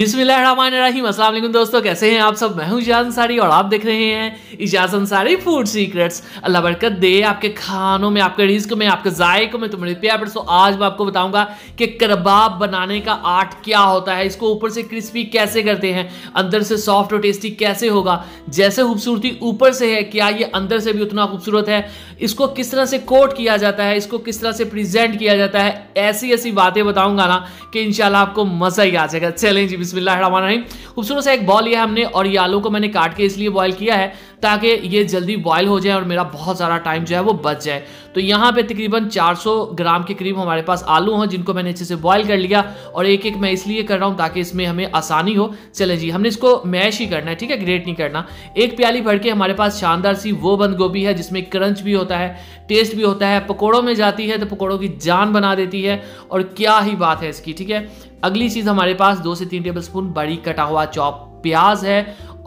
बिस्मिल्लाहिर्रहमानिर्रहीम। अस्सलाम वालेकुम दोस्तों, कैसे हैं आप सब। मैं हूं इजाज़ अंसारी और आप देख रहे हैं इजाज़ अंसारी फूड सीक्रेट्स। अल्लाह बरकत दे आपके खानों में, आपके रिस्क में, आपके जायकों में, तुम्हारे प्यार। सो आज मैं आपको बताऊंगा कि कबाब बनाने का आर्ट क्या होता है, इसको ऊपर से क्रिस्पी कैसे करते हैं, अंदर से सॉफ्ट और टेस्टी कैसे होगा। जैसे खूबसूरती ऊपर से है, क्या ये अंदर से भी उतना खूबसूरत है। इसको किस तरह से कोट किया जाता है, इसको किस तरह से प्रेजेंट किया जाता है। ऐसी ऐसी बातें बताऊँगा ना कि इंशाल्लाह आपको मज़ा ही आ जाएगा। चलें जी, बिस्मिल्लाहिर्रहमानिर्रहीम। खूबसूरत सा एक बॉल लिया हमने और ये आलू को मैंने काट के इसलिए बॉयल किया है ताकि ये जल्दी बॉयल हो जाए और मेरा बहुत सारा टाइम जो है वो बच जाए। तो यहाँ पे तकरीबन 400 ग्राम के करीब हमारे पास आलू हैं जिनको मैंने अच्छे से बॉयल कर लिया और एक एक मैं इसलिए कर रहा हूँ ताकि इसमें हमें आसानी हो। चले जी, हमने इसको मैश ही करना है, ठीक है, ग्रेट नहीं करना। एक प्याली भर के हमारे पास शानदार सी वो बंद गोभी है जिसमें क्रंच भी होता है, टेस्ट भी होता है, पकौड़ों में जाती है तो पकौड़ों की जान बना देती है और क्या ही बात है इसकी, ठीक है। अगली चीज़ हमारे पास 2 से 3 टेबलस्पून बारीक कटा हुआ चॉप प्याज है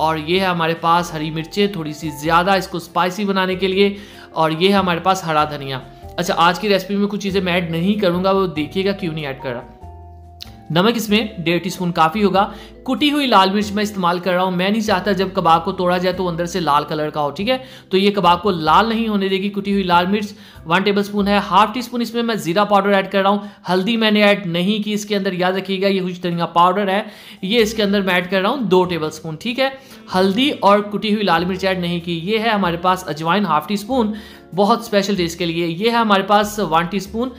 और ये है हमारे पास हरी मिर्चें थोड़ी सी ज़्यादा इसको स्पाइसी बनाने के लिए, और ये है हमारे पास हरा धनिया। अच्छा, आज की रेसिपी में कुछ चीज़ें मैं ऐड नहीं करूँगा, वो देखिएगा क्यों नहीं ऐड कर रहा। नमक इसमें 1.5 टीस्पून काफ़ी होगा। कुटी हुई लाल मिर्च मैं इस्तेमाल कर रहा हूँ, मैं नहीं चाहता जब कबाब को तोड़ा जाए तो अंदर से लाल कलर का हो, ठीक है। तो ये कबाब को लाल नहीं होने देगी कुटी हुई लाल मिर्च। 1 टेबलस्पून है। 1/2 टीस्पून इसमें मैं जीरा पाउडर ऐड कर रहा हूँ, हल्दी मैंने ऐड नहीं की इसके अंदर, याद रखिएगा। ये कुछ धनिया पाउडर है, ये इसके अंदर मैं ऐड कर रहा हूँ 2 टेबलस्पून, ठीक है। हल्दी और कुटी हुई लाल मिर्च ऐड नहीं की। ये है हमारे पास अजवाइन 1/2 टीस्पून, बहुत स्पेशल टेस्ट के लिए। ये है हमारे पास 1 टीस्पून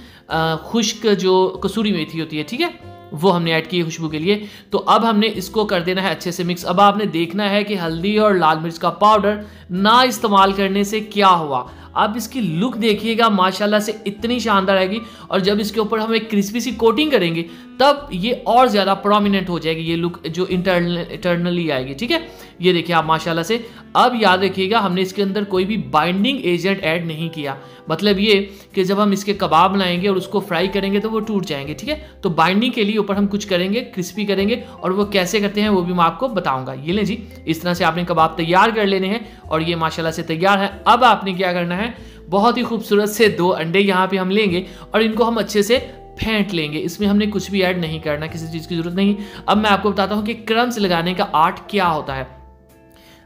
खुश्क जो कसूरी मेथी होती है, ठीक है, वो हमने ऐड की खुशबू के लिए। तो अब हमने इसको कर देना है अच्छे से मिक्स। अब आपने देखना है कि हल्दी और लाल मिर्च का पाउडर ना इस्तेमाल करने से क्या हुआ। आप इसकी लुक देखिएगा, माशाल्लाह से इतनी शानदार आएगी। और जब इसके ऊपर हम एक क्रिस्पी सी कोटिंग करेंगे तब ये और ज़्यादा प्रोमिनेंट हो जाएगी ये लुक, जो इंटरनली आएगी, ठीक है। ये देखिए आप माशाल्लाह से। अब याद रखिएगा हमने इसके अंदर कोई भी बाइंडिंग एजेंट ऐड नहीं किया, मतलब ये कि जब हम इसके कबाब बनाएंगे और उसको फ्राई करेंगे तो वो टूट जाएंगे, ठीक है। तो बाइंडिंग के लिए ऊपर हम कुछ करेंगे, क्रिस्पी करेंगे, और वो कैसे करते हैं वो भी मैं आपको बताऊँगा। ये लें जी, इस तरह से आपने कबाब तैयार कर लेने हैं और ये माशाल्लाह से तैयार है। अब आपने क्या करना है, बहुत ही खूबसूरत से 2 अंडे यहाँ पे हम लेंगे और इनको हम अच्छे से फेंट लेंगे। इसमें हमने कुछ भी ऐड नहीं करना, किसी चीज़ की जरूरत नहीं। अब मैं आपको बताता हूँ कि क्रंच लगाने का आर्ट क्या होता है।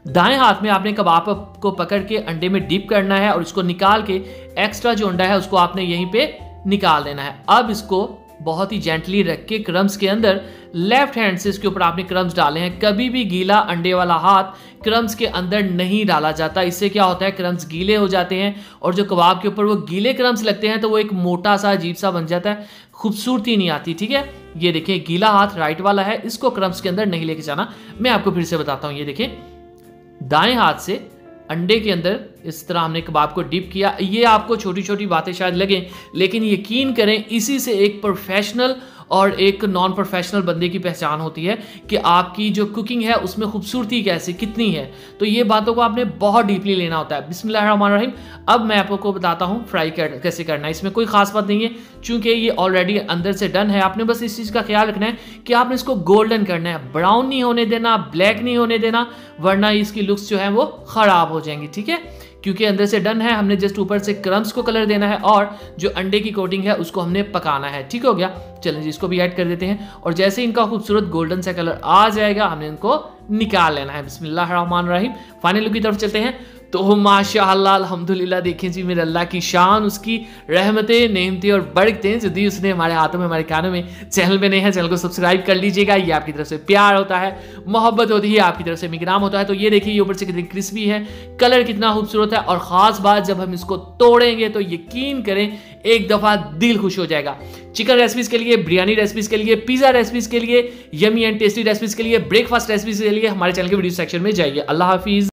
दाएं हाथ में आपने कबाब को पकड़ के अंडे में डिप करना है और इसको निकाल के एक्स्ट्रा जो अंडा है उसको आपने यहीं पे निकाल देना है। अब इसको बहुत ही जेंटली रख के क्रम्स के अंदर लेफ्ट हैंड से इसके ऊपर आपने क्रम्स डाले हैं। कभी भी गीला अंडे वाला हाथ क्रम्स के अंदर नहीं डाला जाता, इससे क्या होता है क्रम्स गीले हो जाते हैं और जो कबाब के ऊपर वो गीले क्रम्स लगते हैं तो वो एक मोटा सा अजीब सा बन जाता है, खूबसूरती नहीं आती, ठीक है। ये देखिए गीला हाथ राइट वाला है, इसको क्रम्स के अंदर नहीं लेके जाना। मैं आपको फिर से बताता हूँ, ये देखिए दाएँ हाथ से अंडे के अंदर इस तरह हमने कबाब को डिप किया। ये आपको छोटी छोटी बातें शायद लगें लेकिन यकीन करें इसी से एक प्रोफेशनल और एक नॉन प्रोफेशनल बंदे की पहचान होती है कि आपकी जो कुकिंग है उसमें खूबसूरती कैसे कितनी है। तो ये बातों को आपने बहुत डीपली लेना होता है। बिस्मिल्लाहिर्रहमानिर्रहीम। अब मैं आपको बताता हूँ फ्राई कैसे करना है। इसमें कोई ख़ास बात नहीं है क्योंकि ये ऑलरेडी अंदर से डन है। आपने बस इस चीज़ का ख्याल रखना है कि आपने इसको गोल्डन करना है, ब्राउन नहीं होने देना, ब्लैक नहीं होने देना, वरना इसकी लुक्स जो है वो ख़राब हो जाएंगी, ठीक है, क्योंकि अंदर से डन है। हमने जस्ट ऊपर से क्रम्स को कलर देना है और जो अंडे की कोटिंग है उसको हमने पकाना है, ठीक हो गया। चलें जी, इसको भी ऐड कर देते हैं और जैसे इनका खूबसूरत गोल्डन सा कलर आ जाएगा हमने इनको निकाल लेना है। बिस्मिल्लाहिर्रहमानिर्रहीम। फाइनल लुक की तरफ चलते हैं। तो माशाअल्लाह अल्हम्दुलिल्लाह, देखें जी मेरे अल्लाह की शान, उसकी रहमतें, नेमतें और बरकतें जो दी उसने हमारे हाथों में, हमारे कानों में। चैनल पे नए हैं, चैनल को सब्सक्राइब कर लीजिएगा। ये आपकी तरफ से प्यार होता है, मोहब्बत होती है, आपकी तरफ से इकराम होता है। तो ये देखिए ये ऊपर से कितनी क्रिस्पी है, कलर कितना खूबसूरत है, और ख़ास बात जब हम इसको तोड़ेंगे तो यकीन करें एक दफ़ा दिल खुश हो जाएगा। चिकन रेसिपीज़ के लिए, बिरयानी रेसिपीज़ के लिए, पिज़्ज़ा रेसिपीज़ के लिए, यमी एंड टेस्टी रेसिपीज़ के लिए, ब्रेकफास्ट रेसिपीज़ के लिए हमारे चैनल के वीडियो सेक्शन में जाइए। अल्लाह हाफिज़।